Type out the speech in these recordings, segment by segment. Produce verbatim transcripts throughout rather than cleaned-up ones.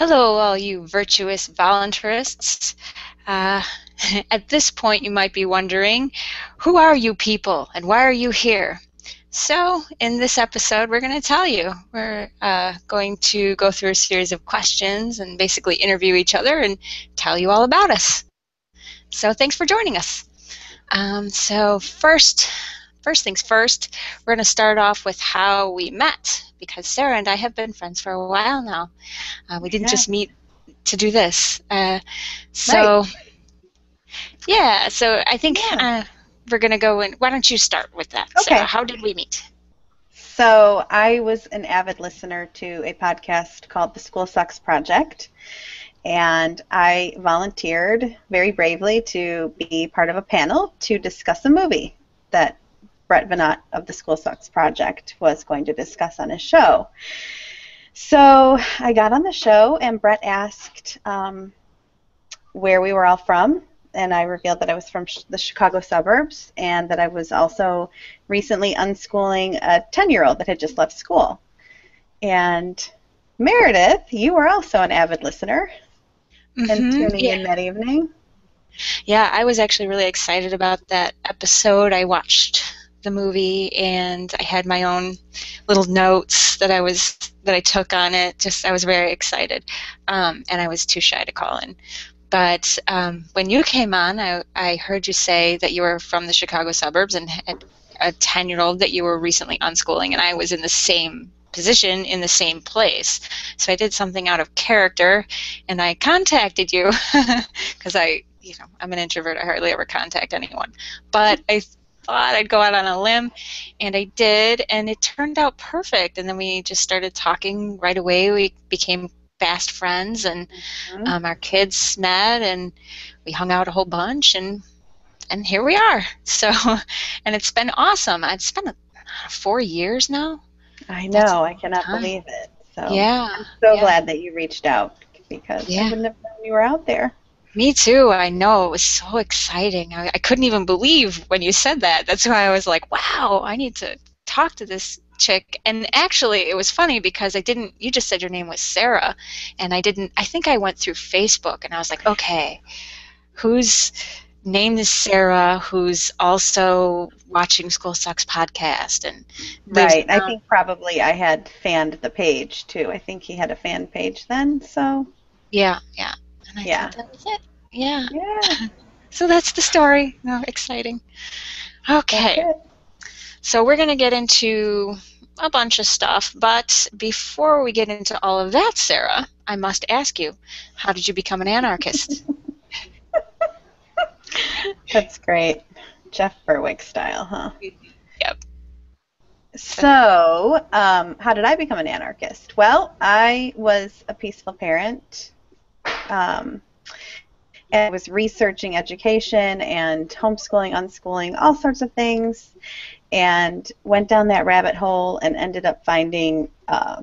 Hello, all you virtuous voluntarists. Uh, at this point, you might be wondering, who are you people and why are you here? So, in this episode, we're going to tell you. We're uh, going to go through a series of questions and basically interview each other and tell you all about us. So, thanks for joining us. Um, so, first, first things first, we're going to start off with how we met, because Sarah and I have been friends for a while now. Uh, we didn't yeah. just meet to do this. Uh, so, right. yeah, so I think yeah. uh, we're going to go in. Why don't you start with that? Okay. Sarah, how did we meet? So I was an avid listener to a podcast called The School Sucks Project, and I volunteered very bravely to be part of a panel to discuss a movie that Brett Vinat of the School Sucks Project was going to discuss on his show. So I got on the show, and Brett asked um, where we were all from, and I revealed that I was from sh the Chicago suburbs, and that I was also recently unschooling a ten-year-old that had just left school. And Meredith, you were also an avid listener, mm-hmm, and tuning yeah. in that evening. Yeah, I was actually really excited about that episode. I watched the movie, and I had my own little notes that I was that I took on it. Just I was very excited, um, and I was too shy to call in. But um, when you came on, I, I heard you say that you were from the Chicago suburbs and had a ten-year-old that you were recently unschooling, and I was in the same position in the same place. So I did something out of character, and I contacted you because I, you know, I'm an introvert. I hardly ever contact anyone, but I. thought I'd go out on a limb, and I did, and it turned out perfect. And then we just started talking right away. We became fast friends, and mm-hmm. um, our kids met, and we hung out a whole bunch, and and here we are. So, and it's been awesome. It's been four years now. I know. That's I cannot time. believe it. So yeah, I'm so yeah. glad that you reached out, because yeah. I wouldn't have known you were out there. Me too. I know. It was so exciting. I, I couldn't even believe when you said that. That's why I was like, wow, I need to talk to this chick. And actually, it was funny because I didn't, you just said your name was Sarah, and I didn't, I think I went through Facebook, and I was like, okay, whose name is Sarah who's also watching School Sucks podcast? And right. I think probably I had fanned the page too. I think he had a fan page then, so. Yeah, yeah. And I yeah. thought that was it. Yeah. Yeah. So that's the story. No, exciting. Okay. So we're going to get into a bunch of stuff, but before we get into all of that, Sarah, I must ask you, how did you become an anarchist? That's great. Jeff Berwick style, huh? Yep. So, um, how did I become an anarchist? Well, I was a peaceful parent. Um, and I was researching education and homeschooling, unschooling, all sorts of things, and went down that rabbit hole and ended up finding uh,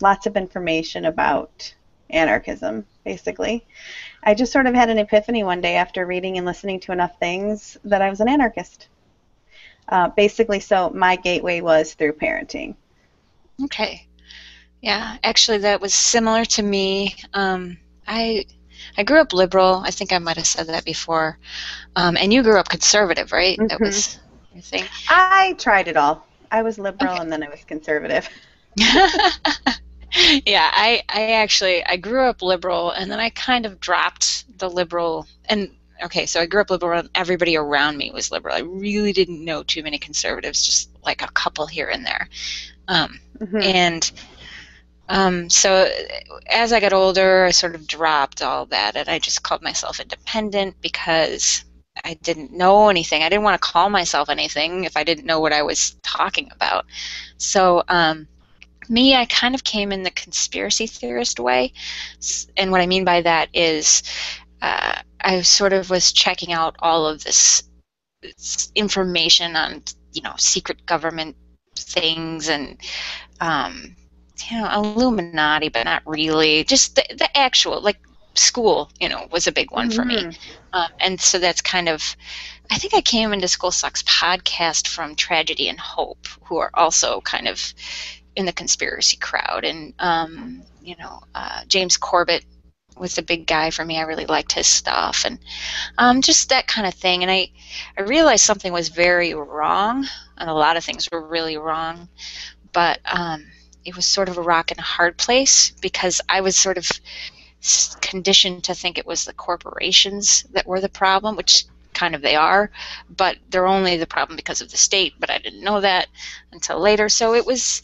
lots of information about anarchism, basically. I just sort of had an epiphany one day after reading and listening to enough things that I was an anarchist. Uh, basically, so my gateway was through parenting. Okay. Yeah, actually that was similar to me. Um, I I grew up liberal. I think I might have said that before. Um, and you grew up conservative, right? Mm-hmm. That was your thing. I tried it all. I was liberal, okay. and then I was conservative. Yeah, I, I actually, I grew up liberal, and then I kind of dropped the liberal. And, okay, so I grew up liberal, and everybody around me was liberal. I really didn't know too many conservatives, just like a couple here and there. Um, mm-hmm. And... Um, so as I got older, I sort of dropped all that, and I just called myself independent because I didn't know anything. I didn't want to call myself anything if I didn't know what I was talking about. So um, me, I kind of came in the conspiracy theorist way, and what I mean by that is uh, I sort of was checking out all of this, this information on, you know, secret government things and um, you know, Illuminati, but not really. Just the, the actual, like, school, you know, was a big one for mm-hmm. me. Um, and so that's kind of, I think I came into School Sucks podcast from Tragedy and Hope, who are also kind of in the conspiracy crowd. And, um, you know, uh, James Corbett was the big guy for me. I really liked his stuff, and um, just that kind of thing. And I, I realized something was very wrong, and a lot of things were really wrong, but um, it was sort of a rock and a hard place, because I was sort of conditioned to think it was the corporations that were the problem, which kind of they are, but they're only the problem because of the state. But I didn't know that until later. So it was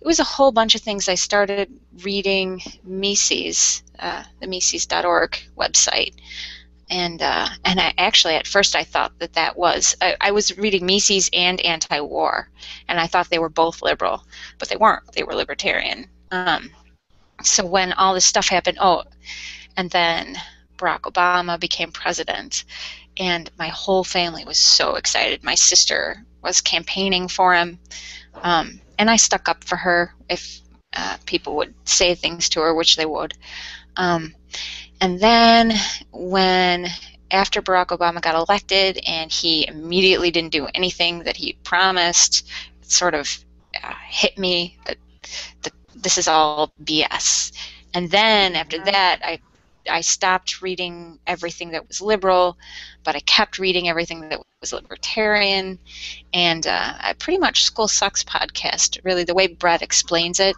it was a whole bunch of things. I started reading Mises, uh, the Mises dot org website, and uh, and I actually at first I thought that that was I, I was reading Mises and anti-war, and I thought they were both liberal, but they weren't. They were libertarian. Um, so when all this stuff happened, oh, and then Barack Obama became president, and my whole family was so excited. My sister was campaigning for him, um, and I stuck up for her if uh, people would say things to her, which they would. Um, and then when, after Barack Obama got elected, and he immediately didn't do anything that he promised, it sort of uh, hit me that, that this is all B S. And then after that, I I stopped reading everything that was liberal, but I kept reading everything that was libertarian, and uh, I pretty much School Sucks podcast, really, the way Brett explains it.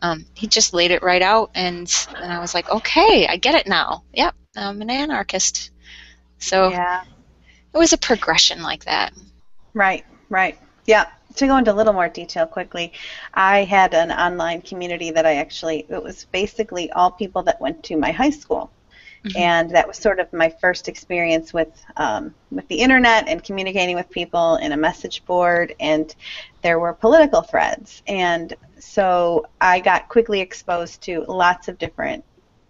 Um, he just laid it right out, and, and I was like, okay, I get it now. Yep, I'm an anarchist. So yeah, it was a progression like that. Right, right. Yeah. To go into a little more detail quickly, I had an online community that I actually, it was basically all people that went to my high school. Mm-hmm. And that was sort of my first experience with um, with the internet and communicating with people in a message board, and there were political threads. And so I got quickly exposed to lots of different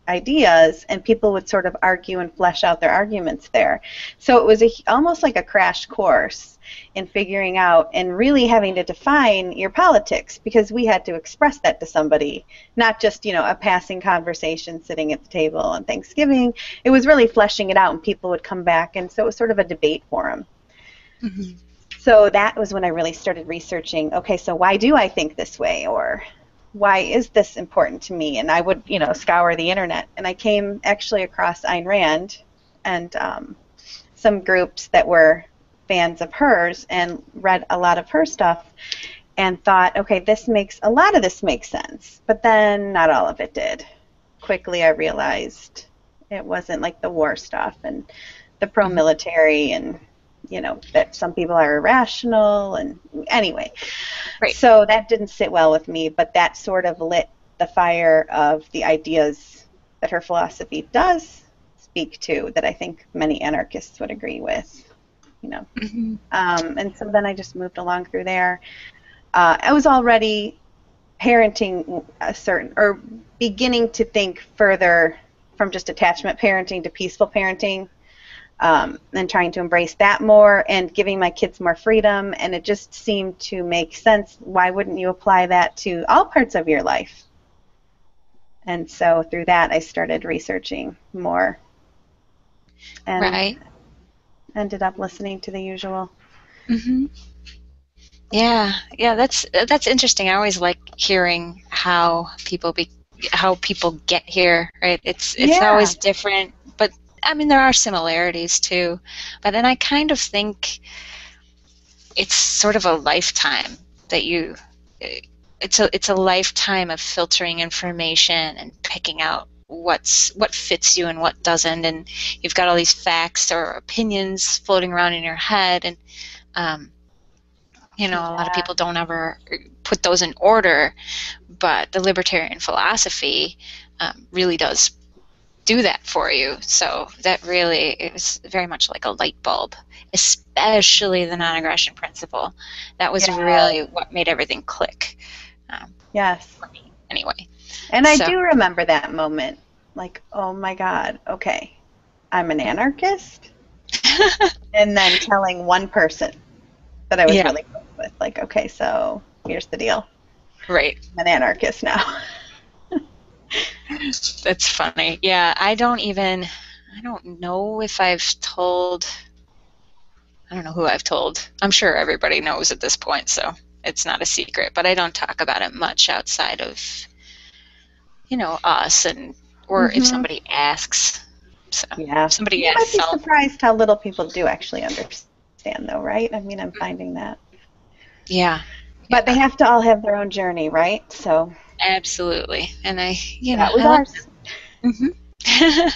ideas, and people would sort of argue and flesh out their arguments there. So it was a, almost like a crash course in figuring out and really having to define your politics, because we had to express that to somebody, not just, you know, a passing conversation sitting at the table on Thanksgiving. It was really fleshing it out, and people would come back, and so it was sort of a debate forum. Mm-hmm. So that was when I really started researching, okay, so why do I think this way, or why is this important to me? And I would, you know, scour the internet, and I came actually across Ayn Rand and um, some groups that were fans of hers, and read a lot of her stuff, and thought, okay, this makes, a lot of this makes sense, but then not all of it did. Quickly I realized it wasn't like the war stuff and the pro-military, and, you know, that some people are irrational, and anyway. Right. So that didn't sit well with me, but that sort of lit the fire of the ideas that her philosophy does speak to, that I think many anarchists would agree with. You know, mm-hmm. um, and so then I just moved along through there. Uh, I was already parenting a certain, or beginning to think further from just attachment parenting to peaceful parenting, um, and trying to embrace that more, and giving my kids more freedom. And it just seemed to make sense. Why wouldn't you apply that to all parts of your life? And so through that, I started researching more. And right. Ended up listening to the usual. Mm-hmm. Yeah, yeah, that's that's interesting. I always like hearing how people be how people get here. Right? It's it's yeah. always different, but I mean there are similarities too. But then I kind of think it's sort of a lifetime that you. It's a it's a lifetime of filtering information and picking out what's what fits you and what doesn't, and you've got all these facts or opinions floating around in your head, and um, you know, yeah. a lot of people don't ever put those in order, but the libertarian philosophy um, really does do that for you. So that really is very much like a light bulb, especially the non-aggression principle. That was yeah. really what made everything click. Um, yes. For me, anyway. And I so. do remember that moment, like, oh my God, okay, I'm an anarchist, and then telling one person that I was yeah. really close with, like, okay, so here's the deal. Right. I'm an anarchist now. That's funny. Yeah, I don't even, I don't know if I've told, I don't know who I've told. I'm sure everybody knows at this point, so it's not a secret, but I don't talk about it much outside of, you know, us, and or mm-hmm. if somebody asks. So yeah, somebody you asks. I'd be surprised how little people do actually understand, though, right? I mean, I'm finding that. Yeah. But yeah. they have to all have their own journey, right? So. Absolutely, and I, you that know, that was ours. Mm-hmm.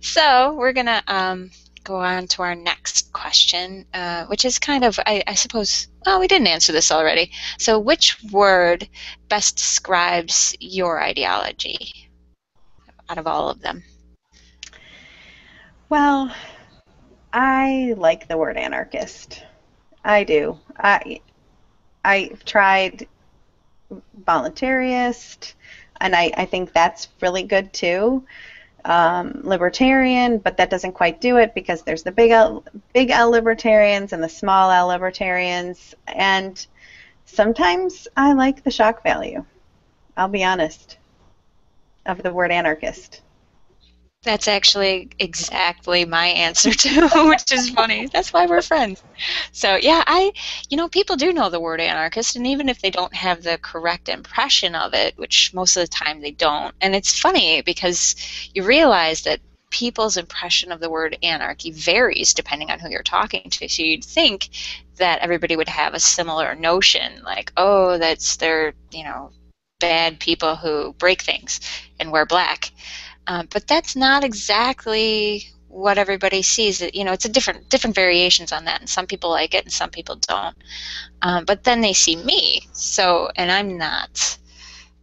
So we're gonna um, go on to our next question, uh, which is kind of, I, I suppose, well, we didn't answer this already. So, which word best describes your ideology out of all of them? Well, I like the word anarchist. I do. I I've tried. Voluntarist, and I, I think that's really good too. Um, libertarian, but that doesn't quite do it because there's the big L, big L libertarians and the small L libertarians, and sometimes I like the shock value, I'll be honest, of the word anarchist. That's actually exactly my answer too, which is funny. That's why we're friends. So yeah, I, you know, people do know the word anarchist, and even if they don't have the correct impression of it, which most of the time they don't, and it's funny because you realize that people's impression of the word anarchy varies depending on who you're talking to. So you'd think that everybody would have a similar notion, like, oh, that's their, you know, bad people who break things and wear black. Um, but that's not exactly what everybody sees. You know, it's a different different variations on that, and some people like it, and some people don't. Um, but then they see me, so, and I'm not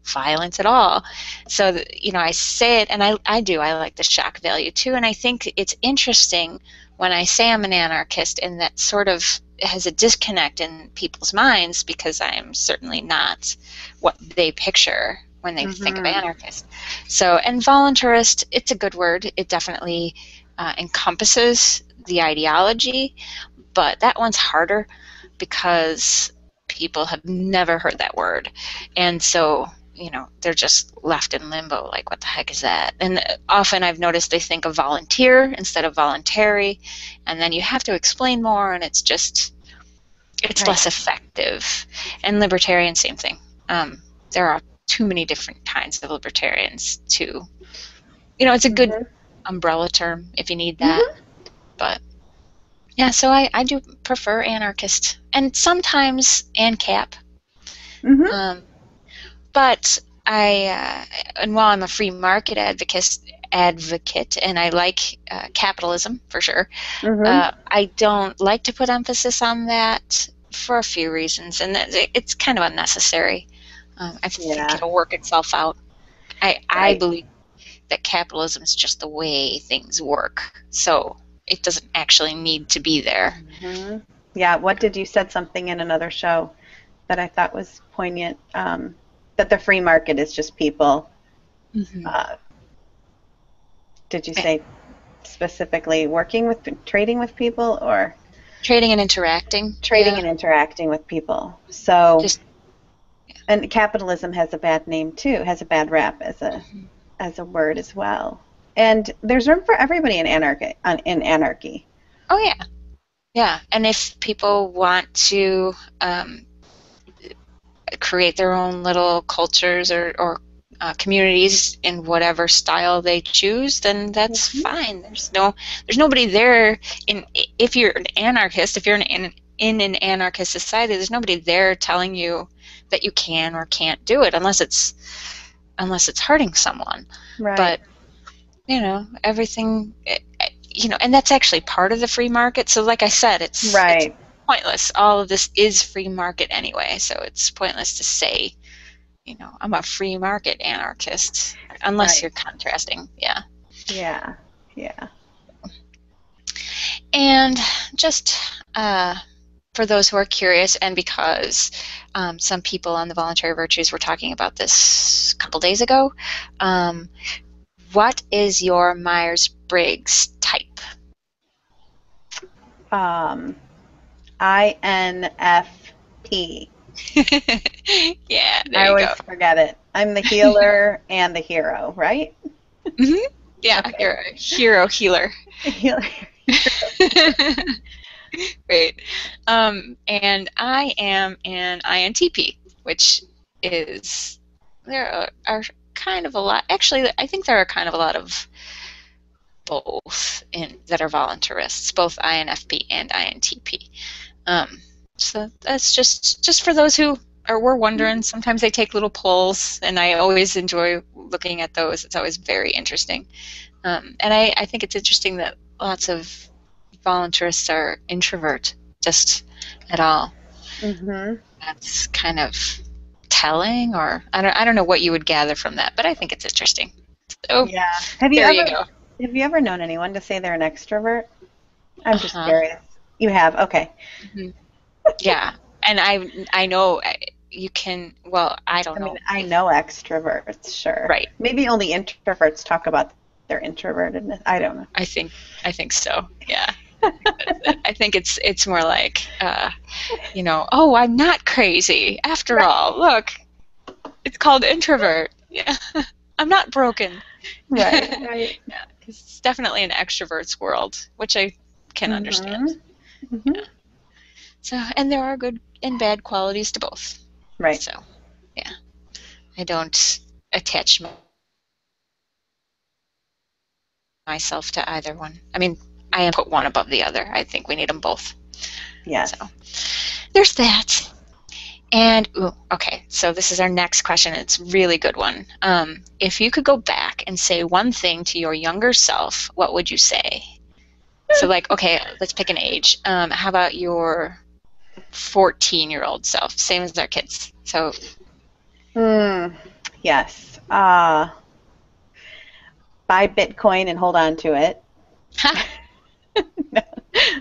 violent at all. So, you know, I say it, and I I do. I like the shock value too, and I think it's interesting when I say I'm an anarchist, and that sort of has a disconnect in people's minds because I'm certainly not what they picture when they mm-hmm. think of anarchist. So, and voluntarist, it's a good word. It definitely uh, encompasses the ideology, but that one's harder because people have never heard that word. And so, you know, they're just left in limbo, like, what the heck is that? And often I've noticed they think of volunteer instead of voluntary, and then you have to explain more, and it's just, it's right. less effective. And libertarian, same thing. Um, there are too many different kinds of libertarians to, you know, it's a good mm-hmm. umbrella term if you need that. Mm-hmm. But yeah, so I, I do prefer anarchist, and sometimes ANCAP. Mm-hmm. Um, but I, uh, and while I'm a free market advocate, advocate and I like uh, capitalism for sure, mm-hmm. uh, I don't like to put emphasis on that for a few reasons, and it's kind of unnecessary. Um, I think yeah. it'll work itself out. I, right. I believe that capitalism is just the way things work, so it doesn't actually need to be there. Mm-hmm. Yeah, what did you said something in another show that I thought was poignant, um, that the free market is just people. Mm-hmm. Uh, did you say specifically working with, trading with people, or? Trading and interacting. Trading yeah. and interacting with people. So. Just And capitalism has a bad name too, has a bad rap as a mm-hmm. as a word as well. And there's room for everybody in anarchy. In anarchy. Oh yeah, yeah. And if people want to um, create their own little cultures or or uh, communities in whatever style they choose, then that's mm-hmm. fine. There's no there's nobody there. In if you're an anarchist, if you're an, in in an anarchist society, there's nobody there telling you that you can or can't do it, unless it's unless it's hurting someone. Right. But you know, everything, you know, and that's actually part of the free market. So, like I said, it's, right. it's pointless. All of this is free market anyway, so it's pointless to say, you know, I'm a free market anarchist, unless right. you're contrasting. Yeah. Yeah. Yeah. And just. Uh, For those who are curious, and because um, some people on the Voluntary Virtues were talking about this a couple days ago, um, what is your Myers-Briggs type? Um, I N F P. Yeah, there I you always go. Forget it. I'm the healer and the hero, right? Mm-hmm. Yeah, okay. You're a hero healer. Healer. Great. Um, and I am an I N T P, which is, there are, are kind of a lot, actually I think there are kind of a lot of both in, that are voluntarists, both I N F P and I N T P. Um, so that's just, just for those who are were wondering, sometimes they take little polls, and I always enjoy looking at those. It's always very interesting. Um, and I, I think it's interesting that lots of voluntarists are introvert just at all. Mm-hmm. That's kind of telling, or I don't I don't know what you would gather from that, but I think it's interesting. So, yeah. Have you there ever, you go. Have you ever known anyone to say they're an extrovert? I'm uh-huh. just curious. You have, okay. Mm-hmm. Yeah, and I I know you can. Well, I don't I know. Mean, I know extroverts, sure. Right. Maybe only introverts talk about their introvertedness. I don't know. I think I think so. Yeah. I think it's it's more like, uh, you know, oh, I'm not crazy after right. all. Look, it's called introvert. Yeah, I'm not broken. Right. Right. Yeah. It's definitely an extrovert's world, which I can mm-hmm. understand. Mm-hmm. Yeah. So, and there are good and bad qualities to both. Right. So, yeah, I don't attach my, myself to either one. I mean, I am put one above the other. I think we need them both. Yeah. So, there's that. And ooh, okay, so this is our next question. It's a really good one. Um, if you could go back and say one thing to your younger self, what would you say? So, like, okay, let's pick an age. Um, how about your fourteen-year-old self? Same as our kids. So. Mm, yes. Uh, buy Bitcoin and hold on to it. No.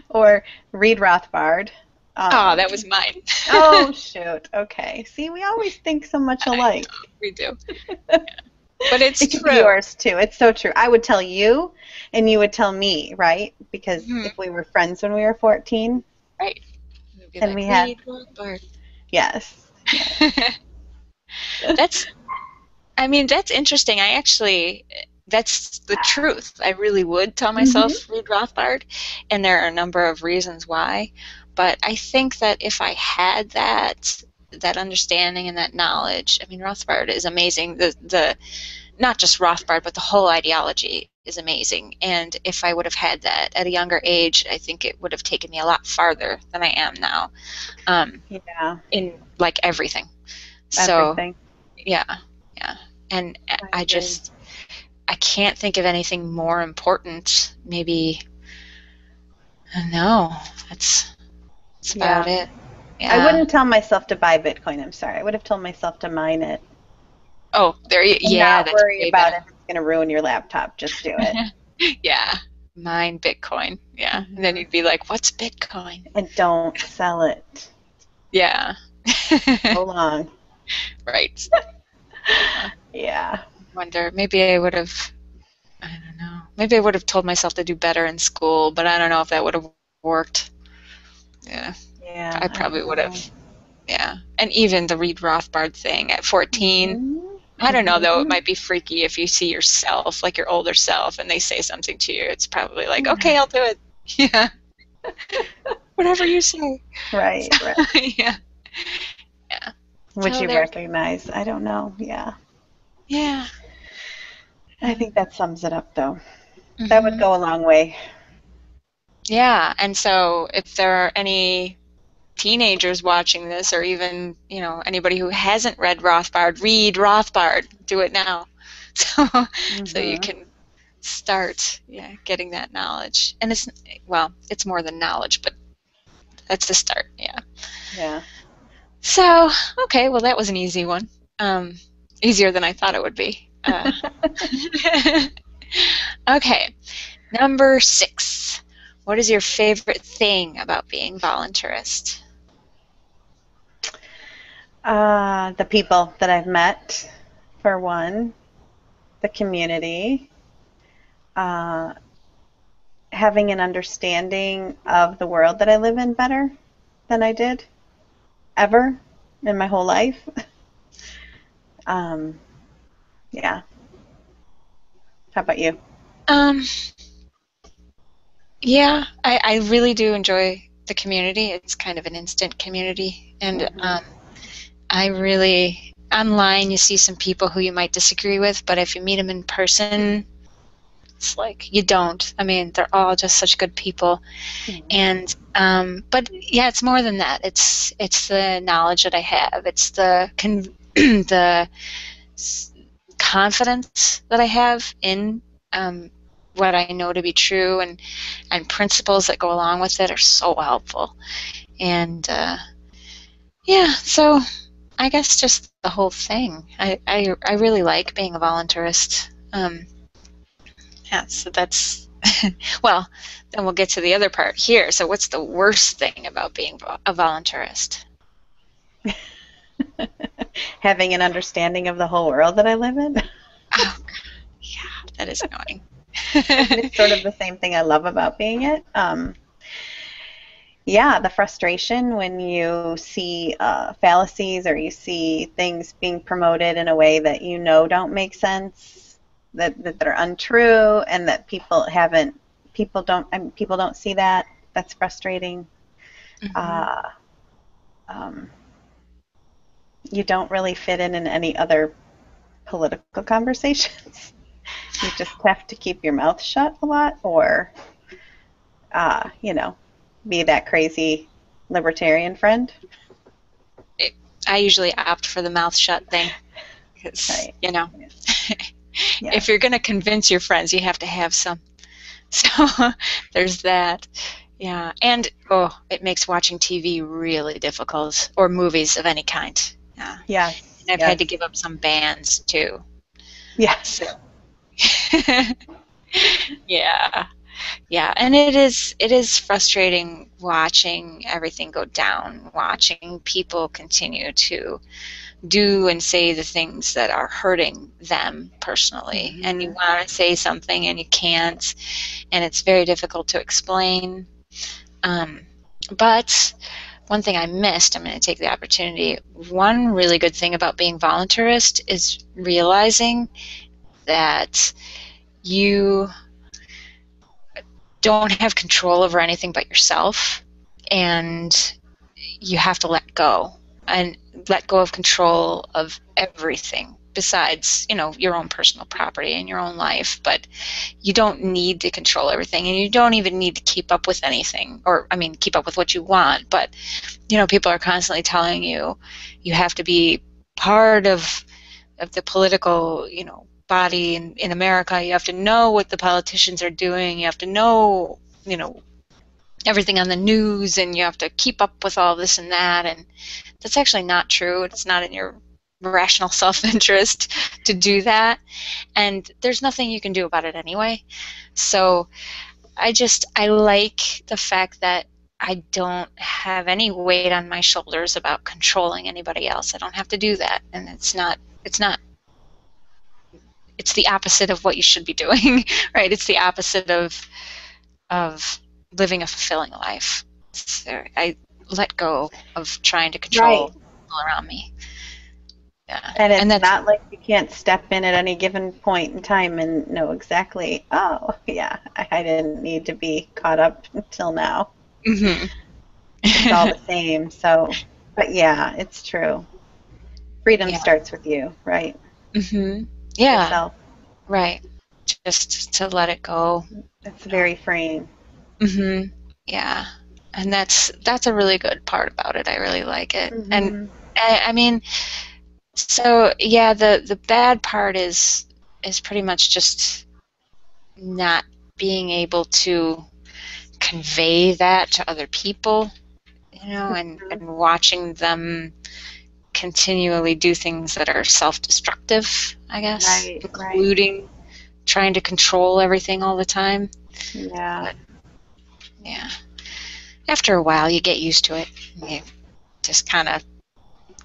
Or read Rothbard. Um, oh, that was mine. Oh, shoot. Okay. See, we always think so much alike. We do. Yeah. But it's, it's true. Yours too. It's so true. I would tell you, and you would tell me, right? Because mm-hmm. if we were friends when we were fourteen, right? And like, we had, yes. yes. That's. I mean, that's interesting. I actually, that's the truth. I really would tell myself mm-hmm. read Rothbard, and there are a number of reasons why. But I think that if I had that. that understanding and that knowledge. I mean, Rothbard is amazing. The the not just Rothbard, but the whole ideology is amazing. And if I would have had that at a younger age, I think it would have taken me a lot farther than I am now. Um, yeah. In like everything. Everything. So yeah, yeah. And I, I just I can't think of anything more important. Maybe no. That's that's about yeah. it. Yeah. I wouldn't tell myself to buy Bitcoin. I'm sorry. I would have told myself to mine it. Oh, there you go. Yeah, not that's worry about bad. It. It's going to ruin your laptop. Just do it. Yeah, mine Bitcoin. Yeah, mm-hmm. And then you'd be like, "What's Bitcoin?" And don't sell it. Yeah. So long. Right. Yeah. I wonder. Maybe I would have. I don't know. Maybe I would have told myself to do better in school, but I don't know if that would have worked. Yeah. Yeah, I probably I would have, yeah. And even the read Rothbard thing at fourteen, mm-hmm. I don't know, though, it might be freaky if you see yourself, like your older self, and they say something to you. It's probably like, okay, I'll do it. Yeah. Whatever you say. Right, so, right. Yeah. Yeah. Which so you recognize. I don't know, yeah. Yeah. I think that sums it up, though. Mm-hmm. That would go a long way. Yeah, and so if there are any teenagers watching this, or even, you know, anybody who hasn't read Rothbard, read Rothbard. Do it now. So mm-hmm. so you can start yeah, getting that knowledge. And it's, well, it's more than knowledge, but that's the start, yeah. Yeah. So, okay, well, that was an easy one. Um, easier than I thought it would be. Uh, okay, number six. What is your favorite thing about being voluntarist? Uh, the people that I've met, for one, the community, uh, having an understanding of the world that I live in better than I did ever in my whole life. um, yeah. How about you? Um. Yeah, I, I really do enjoy the community. It's kind of an instant community. And mm-hmm. um, I really, online you see some people who you might disagree with, but if you meet them in person, it's like you don't. I mean, they're all just such good people. Mm-hmm. And um, but yeah, it's more than that. It's it's the knowledge that I have. It's the con the confidence that I have in um, what I know to be true, and and principles that go along with it are so helpful. And uh, yeah, so I guess just the whole thing. I I, I really like being a voluntarist. Um, yeah, so that's well. Then we'll get to the other part here. So what's the worst thing about being a voluntarist? Having an understanding of the whole world that I live in. Oh, yeah, that is annoying. It's sort of the same thing I love about being it. Um, yeah, the frustration when you see uh, fallacies, or you see things being promoted in a way that you know don't make sense, that that, that are untrue, and that people haven't, people don't, I mean, people don't see that. That's frustrating. Mm-hmm. uh, um, you don't really fit in in any other political conversations. You just have to keep your mouth shut a lot, or, uh, you know, be that crazy libertarian friend. It, I usually opt for the mouth shut thing. Right. You know, yeah. Yeah. If you're going to convince your friends, you have to have some. So there's that. Yeah. And, oh, it makes watching T V really difficult, or movies of any kind. Yeah. Yeah. And I've yes. had to give up some bands, too. Yeah. So. yeah, yeah, and it is it is frustrating watching everything go down, watching people continue to do and say the things that are hurting them personally. Mm-hmm. And you want to say something and you can't, and it's very difficult to explain. Um, but one thing I missed, I'm going to take the opportunity. One really good thing about being voluntarist is realizing that you don't have control over anything but yourself, and you have to let go and let go of control of everything besides, you know, your own personal property and your own life. But you don't need to control everything, and you don't even need to keep up with anything, or I mean keep up with what you want. But, you know, people are constantly telling you you have to be part of of the political, you know, body in, in America. You have to know what the politicians are doing. You have to know, you know, everything on the news, and you have to keep up with all this and that. And that's actually not true. It's not in your rational self-interest to do that. And there's nothing you can do about it anyway. So I just, I like the fact that I don't have any weight on my shoulders about controlling anybody else. I don't have to do that. And it's not, it's not it's the opposite of what you should be doing, right? It's the opposite of of living a fulfilling life. So I let go of trying to control right. people around me. Yeah. And it's and that's, not like you can't step in at any given point in time and know exactly, oh, yeah, I, I didn't need to be caught up until now. Mm-hmm. It's all the same. So, but, yeah, it's true. Freedom yeah. starts with you, right? Mm-hmm. Yeah, yourself. Right. Just to let it go. It's very freeing. Mhm. Yeah, and that's that's a really good part about it. I really like it. Mm-hmm. And I, I mean, so yeah, the the bad part is is pretty much just not being able to convey that to other people, you know, and mm-hmm. and watching them continually do things that are self-destructive, I guess, right, including right. trying to control everything all the time. Yeah. But, yeah. After a while, you get used to it. You just kind of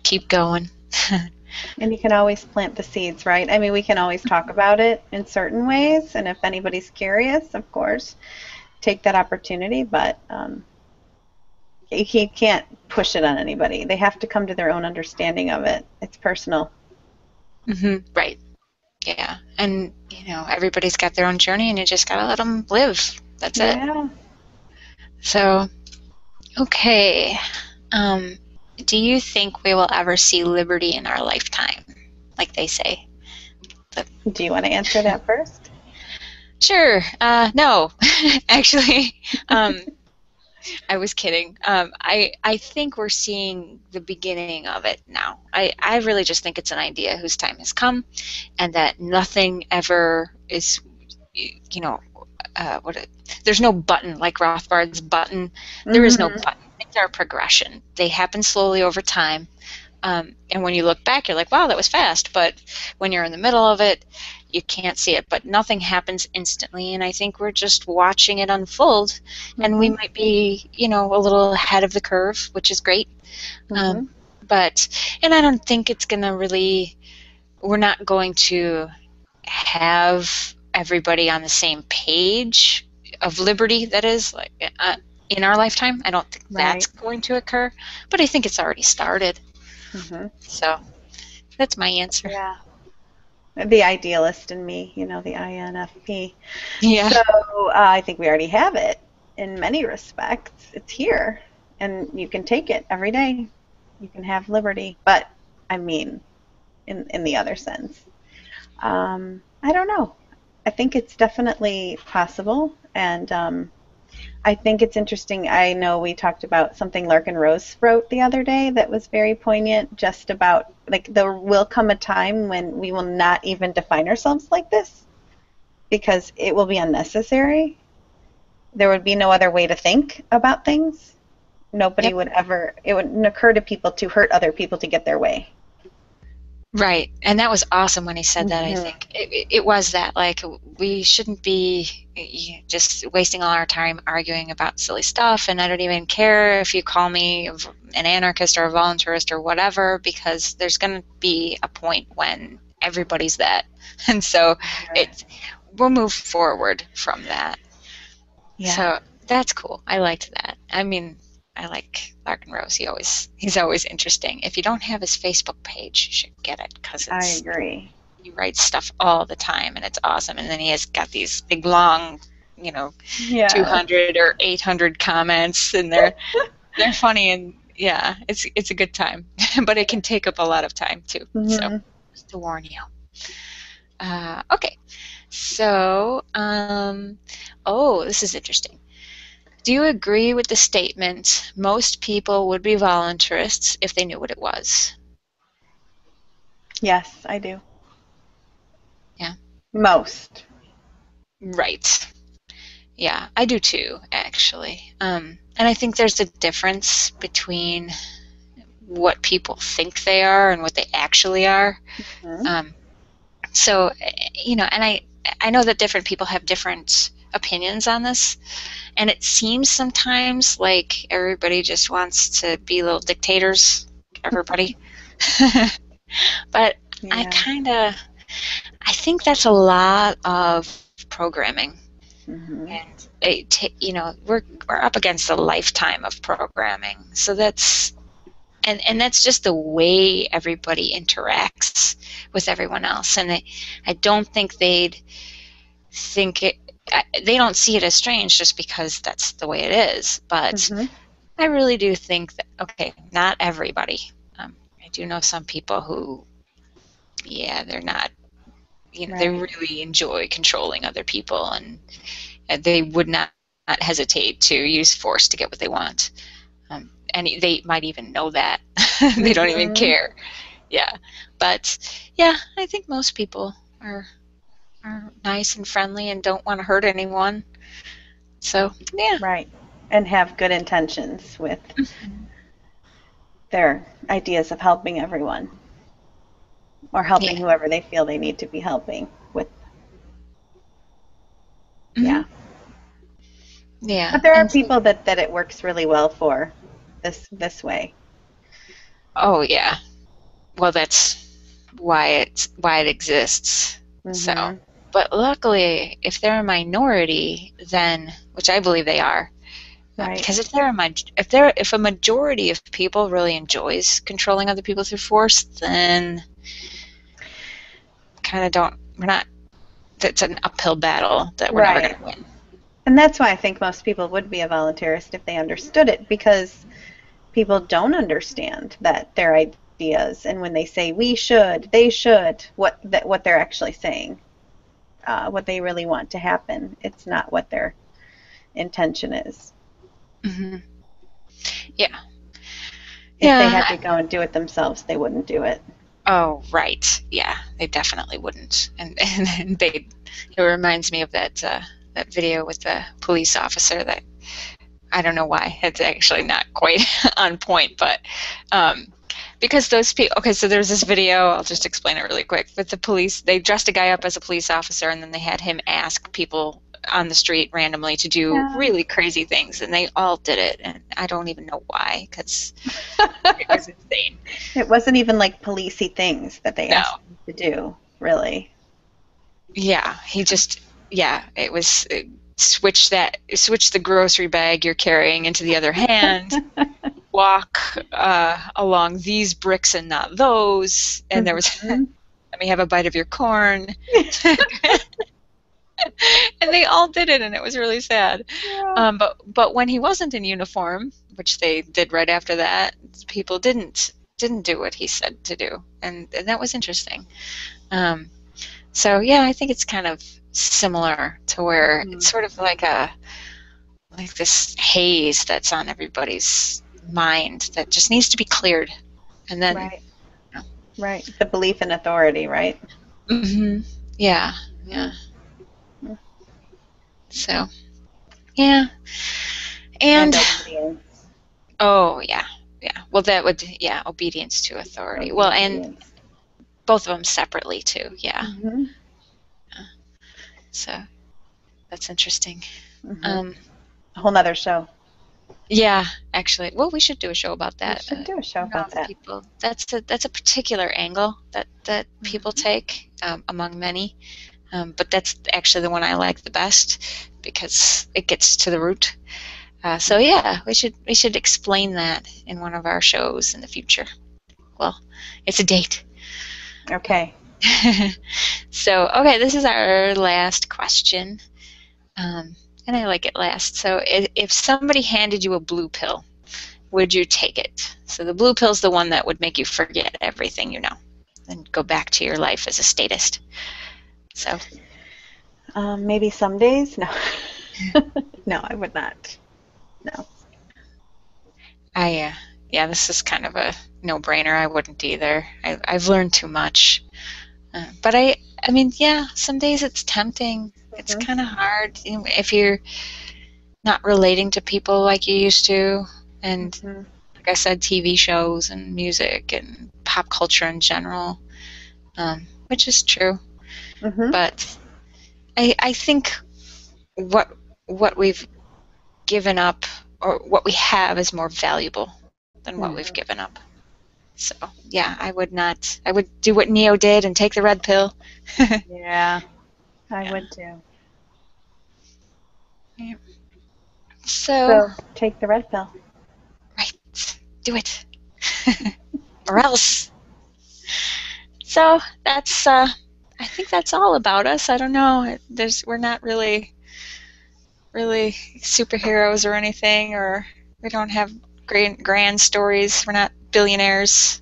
keep going. And you can always plant the seeds, right? I mean, we can always talk about it in certain ways, and if anybody's curious, of course, take that opportunity, but um, you can't push it on anybody. They have to come to their own understanding of it. It's personal. Mm-hmm. Right. Yeah. And, you know, everybody's got their own journey, and you just got to let them live. That's yeah. it. So, Okay. Um, do you think we will ever see liberty in our lifetime, like they say? The do you want to answer that first? Sure. Uh, no, actually. Um, I was kidding. Um, I, I think we're seeing the beginning of it now. I, I really just think it's an idea whose time has come, and that nothing ever is, you know, uh, what? It, there's no button like Rothbard's button. There mm-hmm. is no button. Things are a progression. They happen slowly over time. Um, and when you look back, you're like, wow, that was fast. But when you're in the middle of it, you can't see it. But nothing happens instantly, and I think we're just watching it unfold. Mm-hmm. And we might be, you know, a little ahead of the curve, which is great. Mm-hmm. Um, but, and I don't think it's going to really, we're not going to have everybody on the same page of liberty, that is, like uh, in our lifetime. I don't think right. that's going to occur. But I think it's already started. Mm-hmm. So that's my answer. Yeah, the idealist in me, you know, the I N F P. Yeah. So uh, I think we already have it in many respects. It's here, and you can take it every day. You can have liberty, but I mean, in in the other sense, um, I don't know. I think it's definitely possible, and um, I think it's interesting. I know we talked about something Larkin Rose wrote the other day that was very poignant, just about, like, there will come a time when we will not even define ourselves like this, because it will be unnecessary. There would be no other way to think about things. Nobody yep. would ever, it wouldn't occur to people to hurt other people to get their way. Right, and that was awesome when he said that. Mm-hmm. I think it, it was that, like, we shouldn't be just wasting all our time arguing about silly stuff, and I don't even care if you call me an anarchist or a voluntarist or whatever, because there's going to be a point when everybody's that, and so yeah. it we'll move forward from that. Yeah. So that's cool. I liked that. I mean, I like Larkin Rose. He always he's always interesting. If you don't have his Facebook page, you should get it, because I agree. He writes stuff all the time, and it's awesome. And then he has got these big long, you know, yeah. two hundred or eight hundred comments, and they're they're funny, and yeah, it's it's a good time. But it can take up a lot of time too. Mm-hmm. So just to warn you. Uh, okay. So um, oh, this is interesting. Do you agree with the statement, most people would be voluntarists if they knew what it was? Yes, I do. Yeah? Most. Right. Yeah, I do too, actually. Um, and I think there's a difference between what people think they are and what they actually are. Mm-hmm. Um, so, you know, and I, I know that different people have different opinions on this, and it seems sometimes like everybody just wants to be little dictators, everybody. But yeah. I kind of, I think that's a lot of programming, mm-hmm. and it t you know we're we're up against a lifetime of programming. So that's and and that's just the way everybody interacts with everyone else, and I, I don't think they'd think it. I, they don't see it as strange just because that's the way it is. But mm-hmm. I really do think that, okay, not everybody. Um, I do know some people who, yeah, they're not, you know, right. they really enjoy controlling other people, and uh, they would not, not hesitate to use force to get what they want. Um, and they might even know that. They don't mm-hmm. even care. Yeah. But, yeah, I think most people are... are nice and friendly and don't want to hurt anyone. So, yeah. Right. And have good intentions with mm-hmm. their ideas of helping everyone, or helping yeah. whoever they feel they need to be helping with. Mm-hmm. Yeah. Yeah. But there are and people that, that it works really well for this this way. Oh, yeah. Well, that's why it's why it exists. Mm-hmm. So, but luckily, if they're a minority, then, which I believe they are, right. because if they're a if they're if a majority of people really enjoys controlling other people through force, then kind of don't we're not. It's an uphill battle that we're right. never going to win. And that's why I think most people would be a voluntarist if they understood it, because people don't understand that their ideas, and when they say we should, they should, what that what they're actually saying, uh, what they really want to happen. It's not what their intention is. Mm-hmm. Yeah. If yeah. they had to go and do it themselves, they wouldn't do it. Oh, right. Yeah, they definitely wouldn't. And, and, and they, it reminds me of that uh, that video with the police officer that, I don't know why, it's actually not quite on point, but um, because those people, okay, so there's this video, I'll just explain it really quick, but the police, they dressed a guy up as a police officer, and then they had him ask people on the street randomly to do yeah. really crazy things, and they all did it, and I don't even know why, because it was insane. It wasn't even like policey things that they no. asked him to do, really. Yeah, he just, yeah, it was it, switch that, switch the grocery bag you're carrying into the other hand, walk uh, along these bricks and not those, and mm-hmm. there was, let me have a bite of your corn. And they all did it, and it was really sad. Yeah. Um, but but when he wasn't in uniform, which they did right after that, people didn't didn't do what he said to do, and, and that was interesting. Um, so yeah, I think it's kind of similar to where mm-hmm. it's sort of like a like this haze that's on everybody's mind that just needs to be cleared, and then right, you know. Right. The belief in authority, right? Mm-hmm. Yeah, yeah. So, yeah, and, and oh yeah, yeah. Well, that would yeah, obedience to authority. Obedience. Well, and both of them separately too. Yeah. Mm-hmm. Yeah. So that's interesting. Mm-hmm. Um, a whole nother show. Yeah, actually. Well, we should do a show about that. We should do a show uh, about that. People. That's a that's a particular angle that that people take um, among many. Um, but that's actually the one I like the best because it gets to the root. Uh, so yeah, we should we should explain that in one of our shows in the future. Well, it's a date. Okay. So okay, this is our last question, um, and I like it last. So if, if somebody handed you a blue pill, would you take it? So the blue pill is the one that would make you forget everything you know and go back to your life as a statist. So, um, maybe some days. No, no, I would not. No. I uh, yeah, this is kind of a no-brainer. I wouldn't either. I, I've learned too much. Uh, but I, I mean, yeah, some days it's tempting. Mm-hmm. It's kind of hard if you're not relating to people like you used to, and mm-hmm. like I said, T V shows and music and pop culture in general, um, which is true. Mm-hmm. But I, I think what what we've given up or what we have is more valuable than what mm-hmm. we've given up. So yeah, I would not. I would do what Neo did and take the red pill. Yeah, I yeah. would too. Yeah. So, so take the red pill. Right. Do it, or else. So that's. Uh, I think that's all about us. I don't know. There's, we're not really, really superheroes or anything, or we don't have grand, grand stories. We're not billionaires.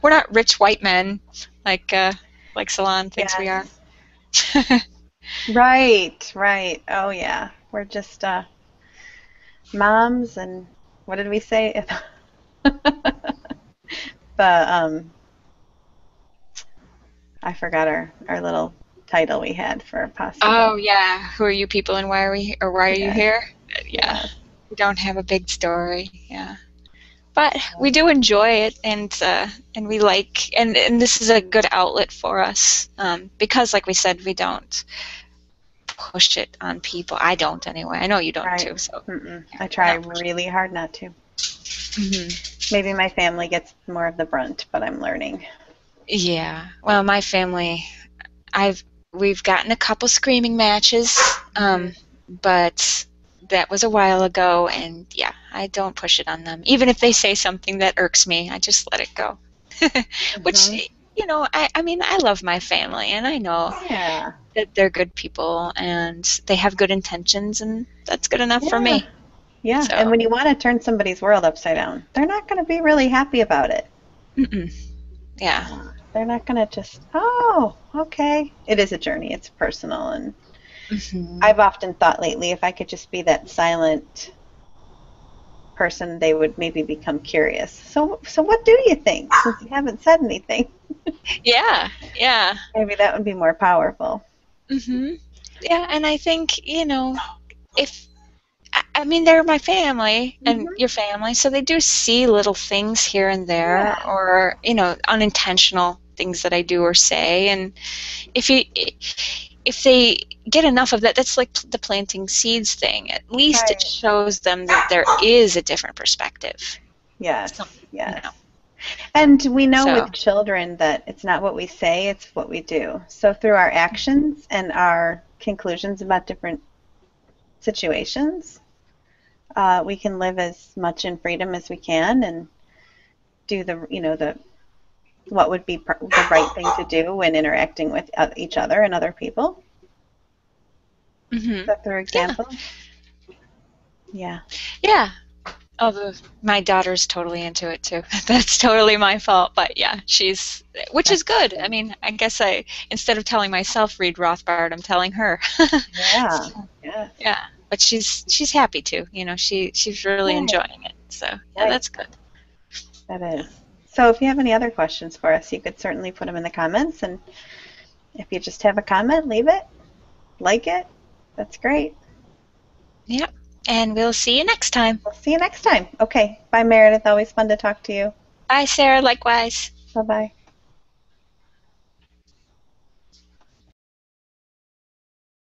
We're not rich white men like uh, like Salon thinks yes. we are. Right, right. Oh yeah, we're just uh, moms and what did we say? the um. I forgot our, our little title we had for possible. Oh yeah, who are you people and why are we or why are yeah. you here? Yeah, we don't have a big story. Yeah, but we do enjoy it, and uh, and we like and, and this is a good outlet for us um, because, like we said, we don't push it on people. I don't anyway. I know you don't right. too. So mm-mm. I try really hard not to. Mm-hmm. Maybe my family gets more of the brunt, but I'm learning. Yeah. Well, my family, I've we've gotten a couple screaming matches, um, but that was a while ago, and yeah, I don't push it on them. Even if they say something that irks me, I just let it go, which mm-hmm. you know, I, I mean, I love my family, and I know yeah. that they're good people, and they have good intentions, and that's good enough yeah. for me. Yeah, so. And when you want to turn somebody's world upside down, they're not going to be really happy about it. Mm-mm. Yeah. They're not going to just, oh, okay. It is a journey. It's personal. And mm-hmm. I've often thought lately, if I could just be that silent person, they would maybe become curious. So so what do you think, since you haven't said anything? Yeah, yeah. Maybe that would be more powerful. Mm-hmm. Yeah, and I think, you know, if, I mean, they're my family and mm-hmm. your family, so they do see little things here and there yeah. or, you know, unintentional things that I do or say. And if you, if they get enough of that, that's like the planting seeds thing. At least right. it shows them that there is a different perspective. Yes, so, yes. You know. And we know so. with children that it's not what we say, it's what we do. So through our actions and our conclusions about different situations, Uh, we can live as much in freedom as we can, and do the, you know, the what would be pr the right thing to do when interacting with uh, each other and other people. Mm-hmm. Is that their example? Yeah. Yeah. yeah. Although my daughter's totally into it too. That's totally my fault, but yeah, she's which That's is good. Awesome. I mean, I guess I instead of telling myself read Rothbard, I'm telling her. yeah. So, yes. Yeah. But she's she's happy too, you know. She she's really right. enjoying it, so yeah, right. that's good. That is. So if you have any other questions for us, you could certainly put them in the comments, and if you just have a comment, leave it, like it. That's great. Yep. And we'll see you next time. We'll see you next time. Okay. Bye, Meredith. Always fun to talk to you. Bye, Sarah. Likewise. Bye bye.